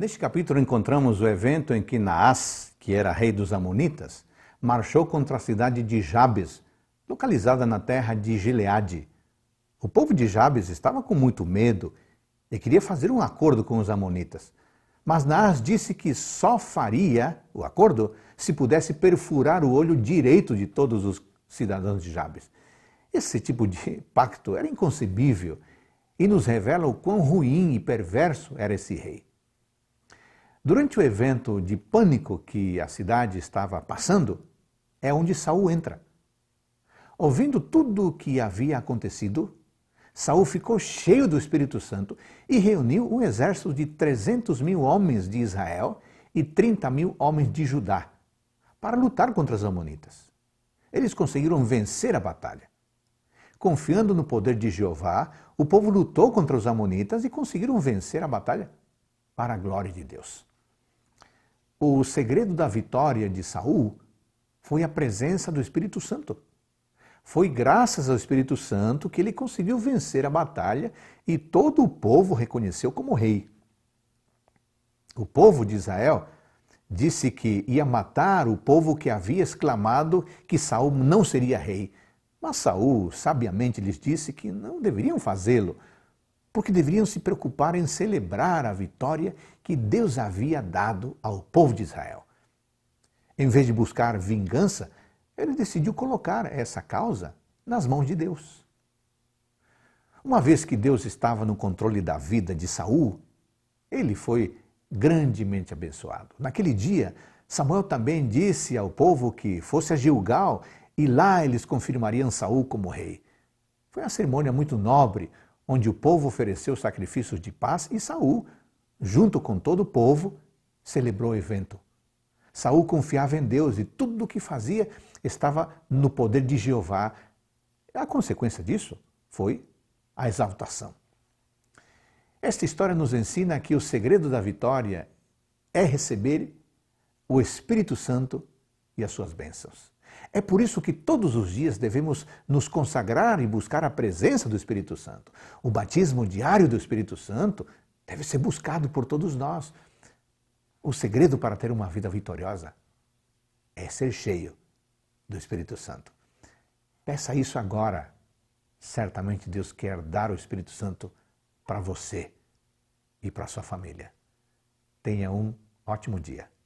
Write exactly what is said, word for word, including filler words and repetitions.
Neste capítulo encontramos o evento em que Naás, que era rei dos Amonitas, marchou contra a cidade de Jabes, localizada na terra de Gileade. O povo de Jabes estava com muito medo e queria fazer um acordo com os Amonitas. Mas Naás disse que só faria o acordo se pudesse perfurar o olho direito de todos os cidadãos de Jabes. Esse tipo de pacto era inconcebível e nos revela o quão ruim e perverso era esse rei. Durante o evento de pânico que a cidade estava passando, é onde Saul entra. Ouvindo tudo o que havia acontecido, Saul ficou cheio do Espírito Santo e reuniu um exército de trezentos mil homens de Israel e trinta mil homens de Judá para lutar contra os Amonitas. Eles conseguiram vencer a batalha. Confiando no poder de Jeová, o povo lutou contra os Amonitas e conseguiram vencer a batalha para a glória de Deus. O segredo da vitória de Saul foi a presença do Espírito Santo. Foi graças ao Espírito Santo que ele conseguiu vencer a batalha e todo o povo reconheceu como rei. O povo de Israel disse que ia matar o povo que havia exclamado que Saul não seria rei. Mas Saul sabiamente lhes disse que não deveriam fazê-lo, porque deveriam se preocupar em celebrar a vitória que Deus havia dado ao povo de Israel. Em vez de buscar vingança, ele decidiu colocar essa causa nas mãos de Deus. Uma vez que Deus estava no controle da vida de Saul, ele foi grandemente abençoado. Naquele dia, Samuel também disse ao povo que fosse a Gilgal e lá eles confirmariam Saul como rei. Foi uma cerimônia muito nobre, onde o povo ofereceu sacrifícios de paz e Saul, junto com todo o povo, celebrou o evento. Saul confiava em Deus e tudo o que fazia estava no poder de Jeová. A consequência disso foi a exaltação. Esta história nos ensina que o segredo da vitória é receber o Espírito Santo e as suas bênçãos. É por isso que todos os dias devemos nos consagrar e buscar a presença do Espírito Santo. O batismo diário do Espírito Santo deve ser buscado por todos nós. O segredo para ter uma vida vitoriosa é ser cheio do Espírito Santo. Peça isso agora. Certamente Deus quer dar o Espírito Santo para você e para sua família. Tenha um ótimo dia.